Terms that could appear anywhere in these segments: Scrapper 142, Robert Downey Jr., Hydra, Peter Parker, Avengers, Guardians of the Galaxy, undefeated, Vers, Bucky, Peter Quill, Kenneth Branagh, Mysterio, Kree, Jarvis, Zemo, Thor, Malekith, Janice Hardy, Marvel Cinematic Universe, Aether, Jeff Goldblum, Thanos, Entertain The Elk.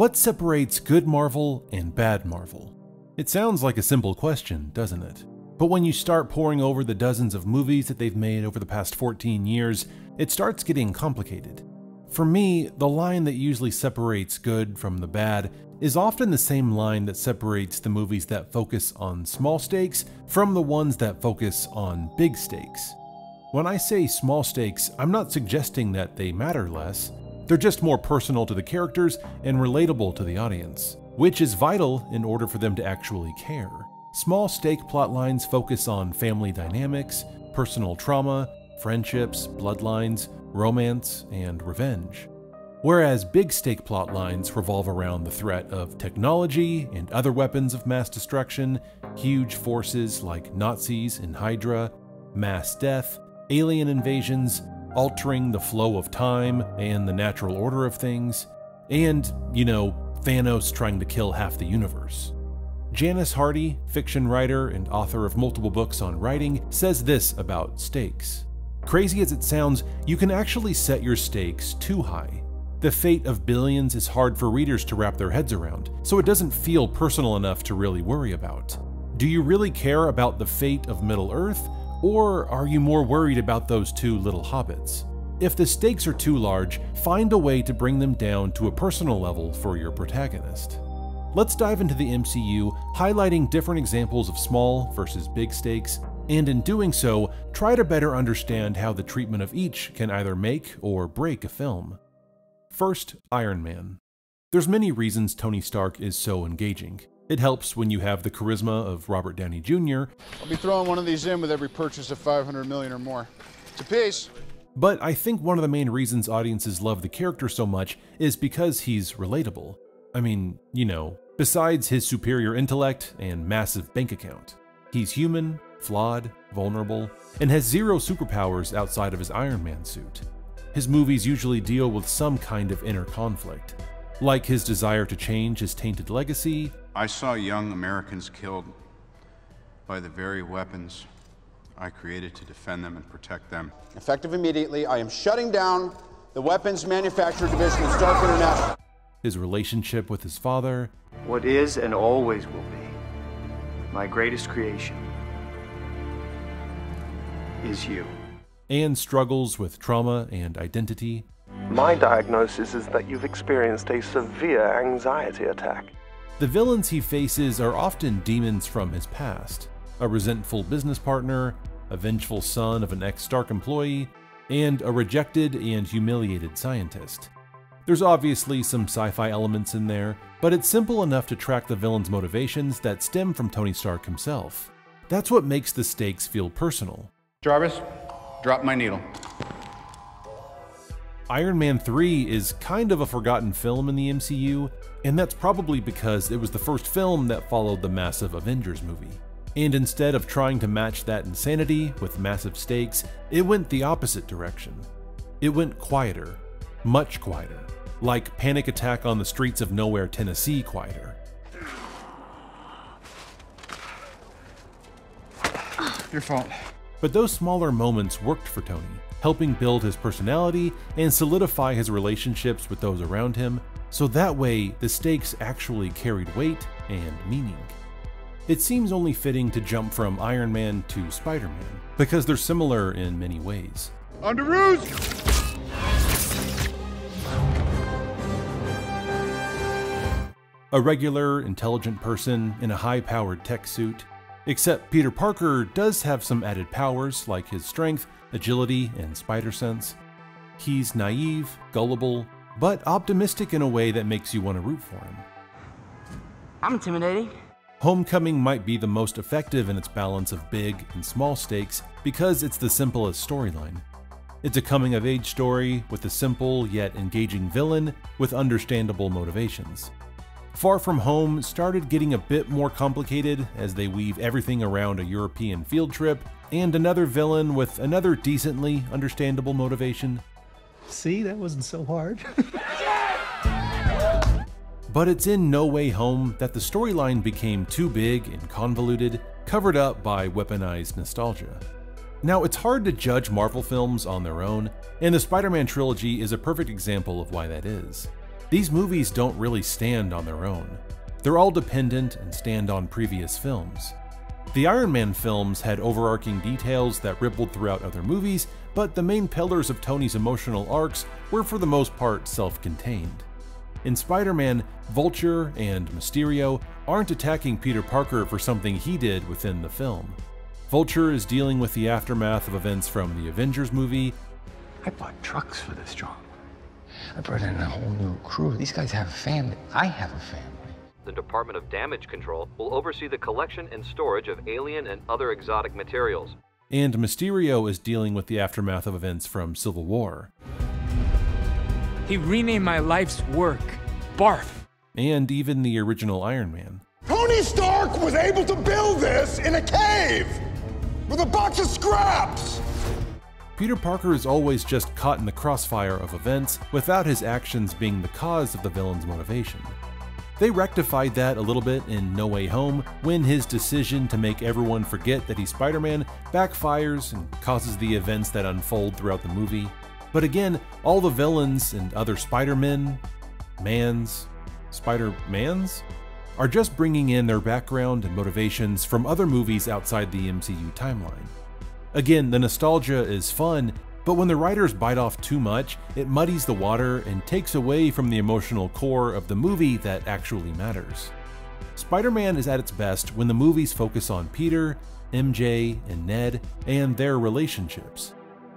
What separates good Marvel and bad Marvel? It sounds like a simple question, doesn't it? But when you start poring over the dozens of movies that they've made over the past 14 years, it starts getting complicated. For me, the line that usually separates good from the bad is often the same line that separates the movies that focus on small stakes from the ones that focus on big stakes. When I say small stakes, I'm not suggesting that they matter less. They're just more personal to the characters and relatable to the audience, which is vital in order for them to actually care. Small stake plotlines focus on family dynamics, personal trauma, friendships, bloodlines, romance, and revenge. Whereas big stake plotlines revolve around the threat of technology and other weapons of mass destruction, huge forces like Nazis and Hydra, mass death, alien invasions, altering the flow of time and the natural order of things, and, you know, Thanos trying to kill half the universe. Janice Hardy, fiction writer and author of multiple books on writing, says this about stakes. Crazy as it sounds, you can actually set your stakes too high. The fate of billions is hard for readers to wrap their heads around, so it doesn't feel personal enough to really worry about. Do you really care about the fate of Middle-earth, or are you more worried about those two little hobbits? If the stakes are too large, find a way to bring them down to a personal level for your protagonist. Let's dive into the MCU, highlighting different examples of small versus big stakes, and in doing so, try to better understand how the treatment of each can either make or break a film. First, Iron Man. There's many reasons Tony Stark is so engaging. It helps when you have the charisma of Robert Downey Jr. I'll be throwing one of these in with every purchase of 500 million or more. It's a piece. But I think one of the main reasons audiences love the character so much is because he's relatable. I mean, you know, besides his superior intellect and massive bank account. He's human, flawed, vulnerable, and has zero superpowers outside of his Iron Man suit. His movies usually deal with some kind of inner conflict, like his desire to change his tainted legacy. I saw young Americans killed by the very weapons I created to defend them and protect them. Effective immediately, I am shutting down the weapons manufacturer division of Stark International. His relationship with his father. What is and always will be my greatest creation is you. And struggles with trauma and identity. My diagnosis is that you've experienced a severe anxiety attack. The villains he faces are often demons from his past, a resentful business partner, a vengeful son of an ex-Stark employee, and a rejected and humiliated scientist. There's obviously some sci-fi elements in there, but it's simple enough to track the villain's motivations that stem from Tony Stark himself. That's what makes the stakes feel personal. Jarvis, drop my needle. Iron Man 3 is kind of a forgotten film in the MCU, and that's probably because it was the first film that followed the massive Avengers movie. And instead of trying to match that insanity with massive stakes, it went the opposite direction. It went quieter, much quieter. Like Panic Attack on the Streets of Nowhere, Tennessee quieter. Your fault. But those smaller moments worked for Tony, helping build his personality and solidify his relationships with those around him, so that way the stakes actually carried weight and meaning. It seems only fitting to jump from Iron Man to Spider-Man, because they're similar in many ways. Under roof! A regular, intelligent person in a high-powered tech suit. Except Peter Parker does have some added powers like his strength, agility, and spider sense. He's naive, gullible, but optimistic in a way that makes you want to root for him. I'm intimidating. Homecoming might be the most effective in its balance of big and small stakes because it's the simplest storyline. It's a coming-of-age story with a simple yet engaging villain with understandable motivations. Far From Home started getting a bit more complicated as they weave everything around a European field trip and another villain with another decently understandable motivation. See, that wasn't so hard. But it's in No Way Home that the storyline became too big and convoluted, covered up by weaponized nostalgia. Now, it's hard to judge Marvel films on their own, and the Spider-Man trilogy is a perfect example of why that is. These movies don't really stand on their own. They're all dependent and stand on previous films. The Iron Man films had overarching details that rippled throughout other movies, but the main pillars of Tony's emotional arcs were for the most part self-contained. In Spider-Man, Vulture and Mysterio aren't attacking Peter Parker for something he did within the film. Vulture is dealing with the aftermath of events from the Avengers movie. I bought trucks for this job. I brought in a whole new crew. These guys have a family. I have a family. The Department of Damage Control will oversee the collection and storage of alien and other exotic materials. And Mysterio is dealing with the aftermath of events from Civil War. He renamed my life's work, Barf. And even the original Iron Man. Tony Stark was able to build this in a cave with a box of scraps. Peter Parker is always just caught in the crossfire of events without his actions being the cause of the villain's motivation. They rectified that a little bit in No Way Home when his decision to make everyone forget that he's Spider-Man backfires and causes the events that unfold throughout the movie. But again, all the villains and other Spider-Mans are just bringing in their background and motivations from other movies outside the MCU timeline. Again, the nostalgia is fun, but when the writers bite off too much, it muddies the water and takes away from the emotional core of the movie that actually matters. Spider-Man is at its best when the movies focus on Peter, MJ, and Ned and their relationships,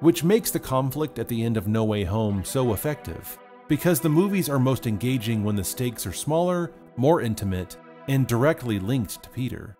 which makes the conflict at the end of No Way Home so effective, because the movies are most engaging when the stakes are smaller, more intimate, and directly linked to Peter.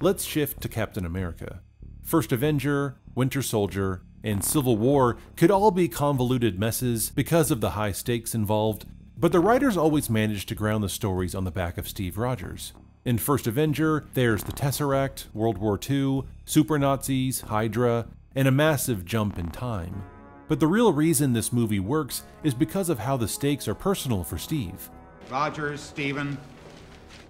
Let's shift to Captain America. First Avenger, Winter Soldier, and Civil War could all be convoluted messes because of the high stakes involved, but the writers always managed to ground the stories on the back of Steve Rogers. In First Avenger, there's the Tesseract, World War II, Super Nazis, Hydra, and a massive jump in time. But the real reason this movie works is because of how the stakes are personal for Steve. Rogers, Steven.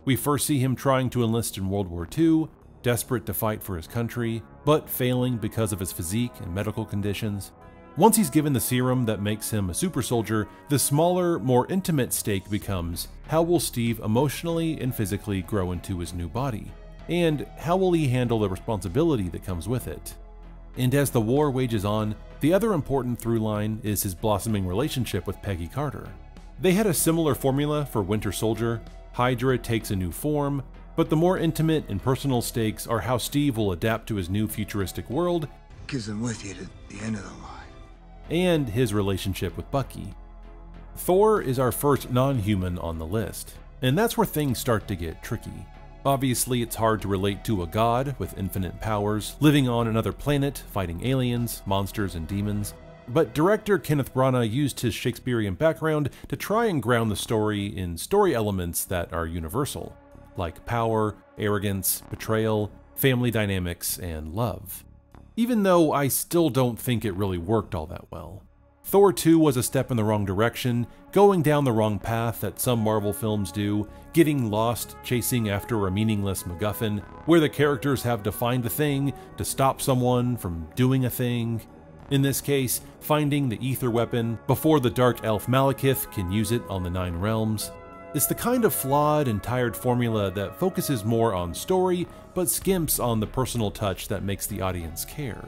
We first see him trying to enlist in World War II, desperate to fight for his country, but failing because of his physique and medical conditions. Once he's given the serum that makes him a super soldier, the smaller, more intimate stake becomes, how will Steve emotionally and physically grow into his new body? And how will he handle the responsibility that comes with it? And as the war wages on, the other important through line is his blossoming relationship with Peggy Carter. They had a similar formula for Winter Soldier. Hydra takes a new form, but the more intimate and personal stakes are how Steve will adapt to his new futuristic world, gives him with you to the end of the line, and his relationship with Bucky. Thor is our first non-human on the list, and that's where things start to get tricky. Obviously, it's hard to relate to a god with infinite powers, living on another planet, fighting aliens, monsters, and demons, but director Kenneth Branagh used his Shakespearean background to try and ground the story in story elements that are universal, like power, arrogance, betrayal, family dynamics, and love. Even though I still don't think it really worked all that well. Thor 2 was a step in the wrong direction, going down the wrong path that some Marvel films do, getting lost chasing after a meaningless MacGuffin, where the characters have to find a thing to stop someone from doing a thing. In this case, finding the Aether weapon before the dark elf Malekith can use it on the Nine Realms. It's the kind of flawed and tired formula that focuses more on story, but skimps on the personal touch that makes the audience care.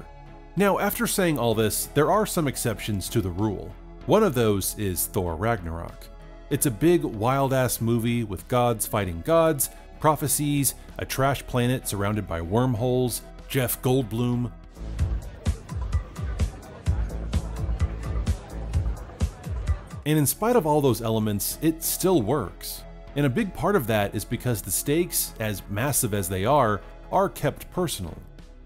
Now, after saying all this, there are some exceptions to the rule. One of those is Thor Ragnarok. It's a big, wild-ass movie with gods fighting gods, prophecies, a trash planet surrounded by wormholes, Jeff Goldblum. And in spite of all those elements, it still works. And a big part of that is because the stakes, as massive as they are kept personal.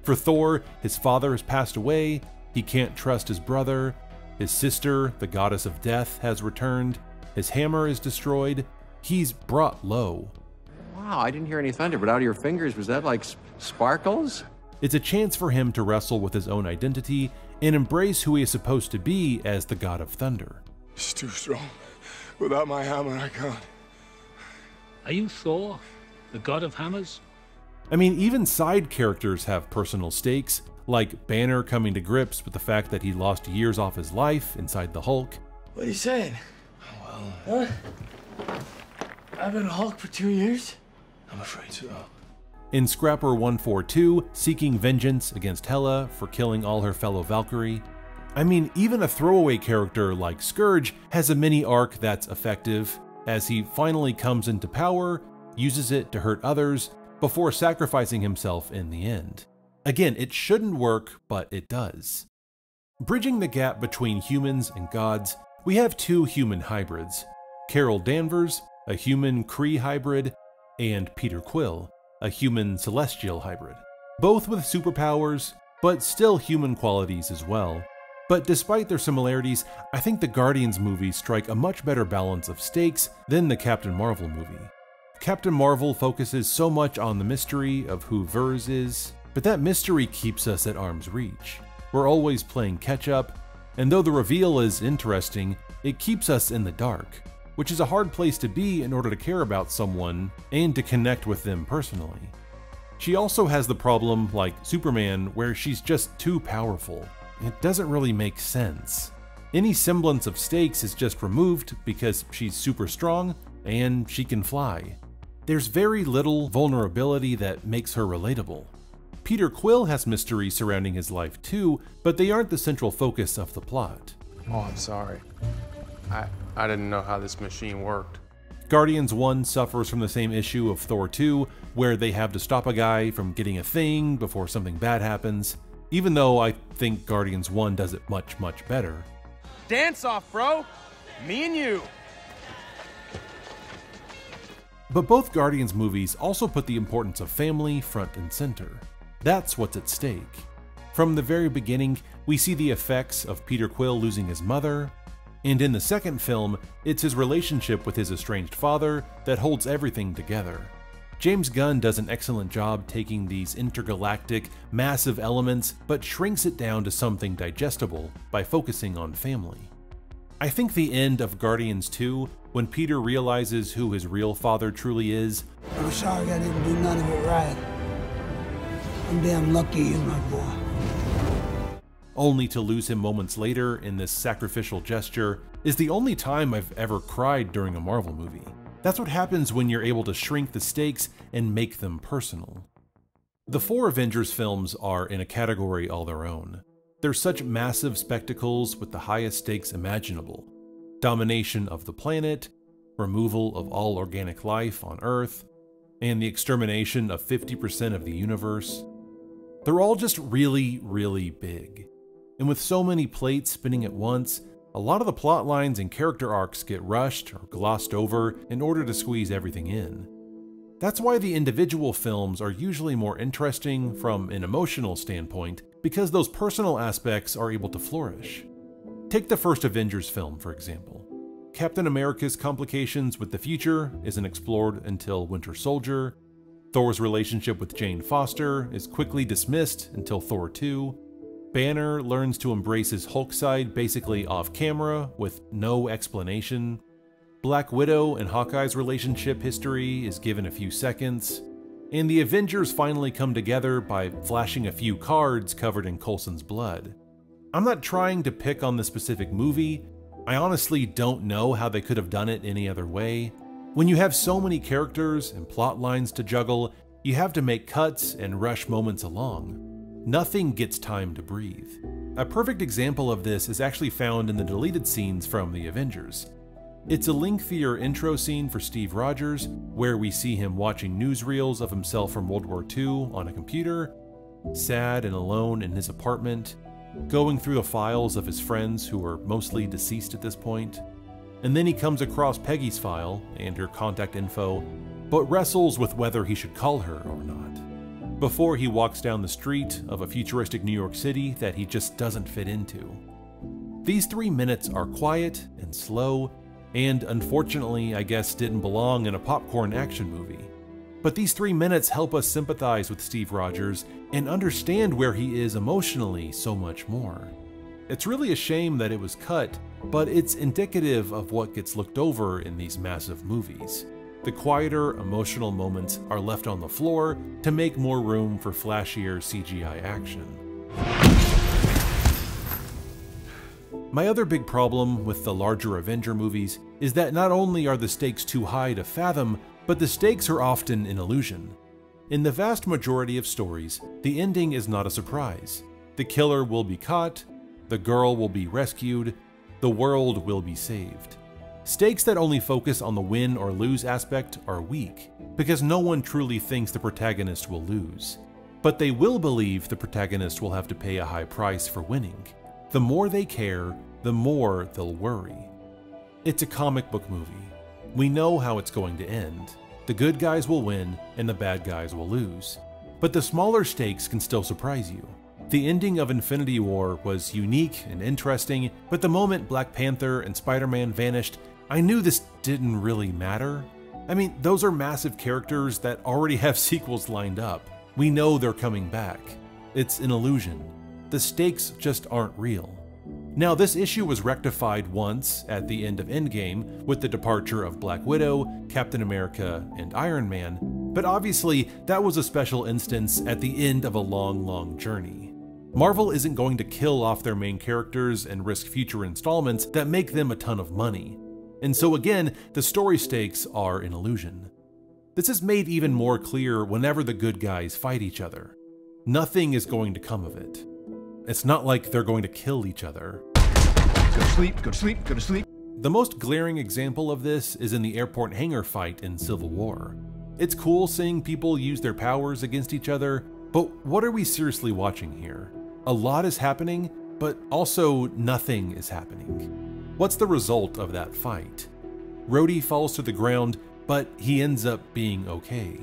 For Thor, his father has passed away, he can't trust his brother, his sister, the goddess of death, has returned, his hammer is destroyed, he's brought low. Wow, I didn't hear any thunder, but out of your fingers, was that like sparkles? It's a chance for him to wrestle with his own identity and embrace who he is supposed to be as the god of thunder. It's too strong. Without my hammer, I can't. Are you Thor, the god of hammers? I mean, even side characters have personal stakes, like Banner coming to grips with the fact that he lost years off his life inside the Hulk. What are you saying? Well, I've been a Hulk for 2 years? I'm afraid so. In Scrapper 142, seeking vengeance against Hela for killing all her fellow Valkyrie. I mean, even a throwaway character like Scourge has a mini arc that's effective, as he finally comes into power, uses it to hurt others, before sacrificing himself in the end. Again, it shouldn't work, but it does. Bridging the gap between humans and gods, we have two human hybrids, Carol Danvers, a human Kree hybrid, and Peter Quill, a human Celestial hybrid. Both with superpowers, but still human qualities as well. But despite their similarities, I think the Guardians movies strike a much better balance of stakes than the Captain Marvel movie. Captain Marvel focuses so much on the mystery of who Vers is, but that mystery keeps us at arm's reach. We're always playing catch-up, and though the reveal is interesting, it keeps us in the dark, which is a hard place to be in order to care about someone and to connect with them personally. She also has the problem, like Superman, where she's just too powerful. It doesn't really make sense. Any semblance of stakes is just removed because she's super strong and she can fly. There's very little vulnerability that makes her relatable. Peter Quill has mysteries surrounding his life too, but they aren't the central focus of the plot. Oh, I'm sorry. I didn't know how this machine worked. Guardians 1 suffers from the same issue of Thor 2, where they have to stop a guy from getting a thing before something bad happens, even though I think Guardians 1 does it much, much better. Dance off, bro! Me and you! But both Guardians movies also put the importance of family front and center. That's what's at stake. From the very beginning, we see the effects of Peter Quill losing his mother, and in the second film, it's his relationship with his estranged father that holds everything together. James Gunn does an excellent job taking these intergalactic, massive elements, but shrinks it down to something digestible by focusing on family. I think the end of Guardians 2, when Peter realizes who his real father truly is, "I'm sorry I didn't do none of it right. I'm damn lucky you're my boy," only to lose him moments later in this sacrificial gesture, is the only time I've ever cried during a Marvel movie. That's what happens when you're able to shrink the stakes and make them personal. The four Avengers films are in a category all their own. They're such massive spectacles with the highest stakes imaginable. Domination of the planet, removal of all organic life on Earth, and the extermination of 50% of the universe. They're all just really, really big. And with so many plates spinning at once, a lot of the plot lines and character arcs get rushed or glossed over in order to squeeze everything in. That's why the individual films are usually more interesting from an emotional standpoint, because those personal aspects are able to flourish. Take the first Avengers film, for example. Captain America's complications with the future isn't explored until Winter Soldier. Thor's relationship with Jane Foster is quickly dismissed until Thor 2. Banner learns to embrace his Hulk side basically off-camera with no explanation. Black Widow and Hawkeye's relationship history is given a few seconds. And the Avengers finally come together by flashing a few cards covered in Coulson's blood. I'm not trying to pick on the specific movie. I honestly don't know how they could have done it any other way. When you have so many characters and plot lines to juggle, you have to make cuts and rush moments along. Nothing gets time to breathe. A perfect example of this is actually found in the deleted scenes from The Avengers. It's a lengthier intro scene for Steve Rogers, where we see him watching newsreels of himself from World War II on a computer, sad and alone in his apartment, going through the files of his friends who are mostly deceased at this point. And then he comes across Peggy's file and her contact info, but wrestles with whether he should call her or not, before he walks down the street of a futuristic New York City that he just doesn't fit into. These 3 minutes are quiet and slow, and unfortunately, I guess, didn't belong in a popcorn action movie. But these 3 minutes help us sympathize with Steve Rogers and understand where he is emotionally so much more. It's really a shame that it was cut, but it's indicative of what gets looked over in these massive movies. The quieter, emotional moments are left on the floor to make more room for flashier CGI action. My other big problem with the larger Avenger movies is that not only are the stakes too high to fathom, but the stakes are often an illusion. In the vast majority of stories, the ending is not a surprise. The killer will be caught, the girl will be rescued, the world will be saved. Stakes that only focus on the win or lose aspect are weak, because no one truly thinks the protagonist will lose. But they will believe the protagonist will have to pay a high price for winning. The more they care, the more they'll worry. It's a comic book movie. We know how it's going to end. The good guys will win and the bad guys will lose. But the smaller stakes can still surprise you. The ending of Infinity War was unique and interesting, but the moment Black Panther and Spider-Man vanished, I knew this didn't really matter. I mean, those are massive characters that already have sequels lined up. We know they're coming back. It's an illusion. The stakes just aren't real. Now, this issue was rectified once at the end of Endgame with the departure of Black Widow, Captain America, and Iron Man, but obviously that was a special instance at the end of a long, long journey. Marvel isn't going to kill off their main characters and risk future installments that make them a ton of money. And so again, the story stakes are an illusion. This is made even more clear whenever the good guys fight each other. Nothing is going to come of it. It's not like they're going to kill each other. Go to sleep, go to sleep, go to sleep. The most glaring example of this is in the airport hangar fight in Civil War. It's cool seeing people use their powers against each other, but what are we seriously watching here? A lot is happening, but also nothing is happening. What's the result of that fight? Rhodey falls to the ground, but he ends up being okay.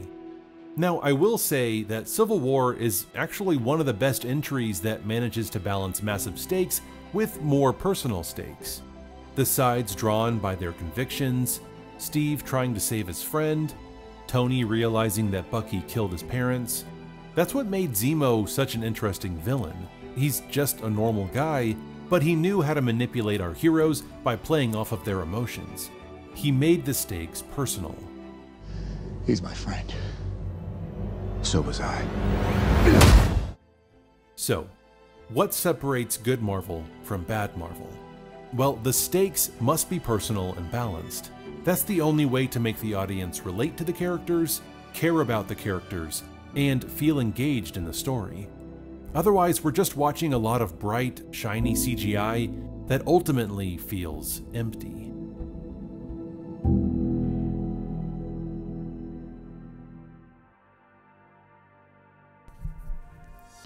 Now, I will say that Civil War is actually one of the best entries that manages to balance massive stakes with more personal stakes. The sides drawn by their convictions, Steve trying to save his friend, Tony realizing that Bucky killed his parents. That's what made Zemo such an interesting villain. He's just a normal guy, but he knew how to manipulate our heroes by playing off of their emotions. He made the stakes personal. He's my friend. So was I. So, what separates good Marvel from bad Marvel? Well, the stakes must be personal and balanced. That's the only way to make the audience relate to the characters, care about the characters, and feel engaged in the story. Otherwise, we're just watching a lot of bright, shiny CGI that ultimately feels empty.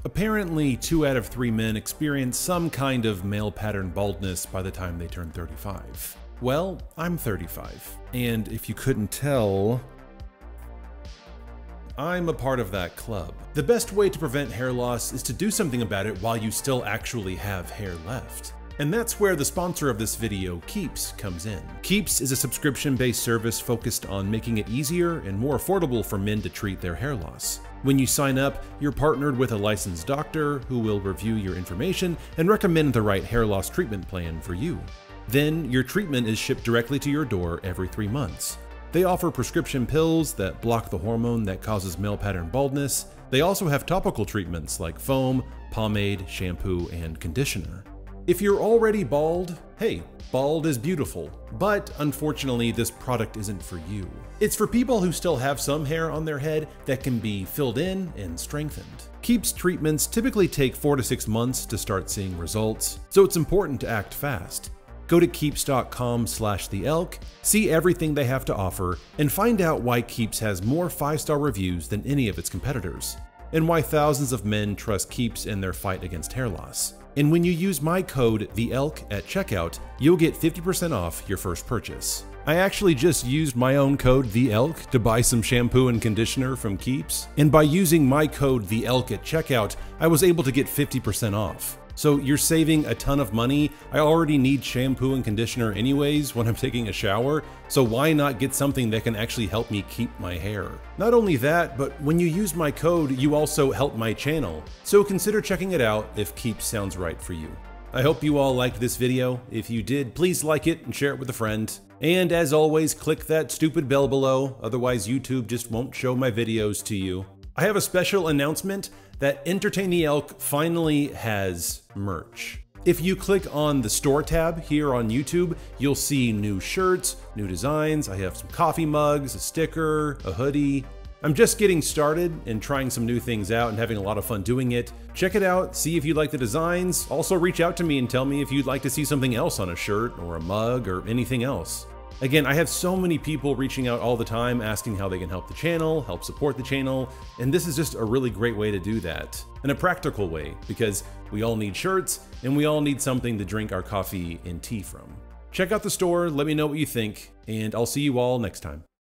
Apparently, 2 out of 3 men experience some kind of male pattern baldness by the time they turn 35. Well, I'm 35, and if you couldn't tell, I'm a part of that club. The best way to prevent hair loss is to do something about it while you still actually have hair left. And that's where the sponsor of this video, Keeps, comes in. Keeps is a subscription-based service focused on making it easier and more affordable for men to treat their hair loss. When you sign up, you're partnered with a licensed doctor who will review your information and recommend the right hair loss treatment plan for you. Then, your treatment is shipped directly to your door every 3 months. They offer prescription pills that block the hormone that causes male pattern baldness. They also have topical treatments like foam, pomade, shampoo, and conditioner. If you're already bald, hey, bald is beautiful, but unfortunately this product isn't for you. It's for people who still have some hair on their head that can be filled in and strengthened. Keeps treatments typically take 4 to 6 months to start seeing results, so it's important to act fast. Go to keeps.com/theelk, see everything they have to offer, and find out why Keeps has more 5-star reviews than any of its competitors, and why thousands of men trust Keeps in their fight against hair loss. And when you use my code THEELK at checkout, you'll get 50% off your first purchase. I actually just used my own code THEELK to buy some shampoo and conditioner from Keeps, and by using my code THEELK at checkout, I was able to get 50% off. So you're saving a ton of money. I already need shampoo and conditioner anyways when I'm taking a shower, so why not get something that can actually help me keep my hair? Not only that, but when you use my code, you also help my channel. So consider checking it out if Keeps sounds right for you. I hope you all liked this video. If you did, please like it and share it with a friend. And as always, click that stupid bell below, otherwise YouTube just won't show my videos to you. I have a special announcement that Entertain The Elk finally has merch. If you click on the store tab here on YouTube, you'll see new shirts, new designs. I have some coffee mugs, a sticker, a hoodie. I'm just getting started and trying some new things out and having a lot of fun doing it. Check it out, see if you like the designs. Also reach out to me and tell me if you'd like to see something else on a shirt or a mug or anything else. Again, I have so many people reaching out all the time asking how they can help the channel, help support the channel, and this is just a really great way to do that. And a practical way, because we all need shirts and we all need something to drink our coffee and tea from. Check out the store, let me know what you think, and I'll see you all next time.